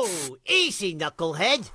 Whoa! Easy, knucklehead!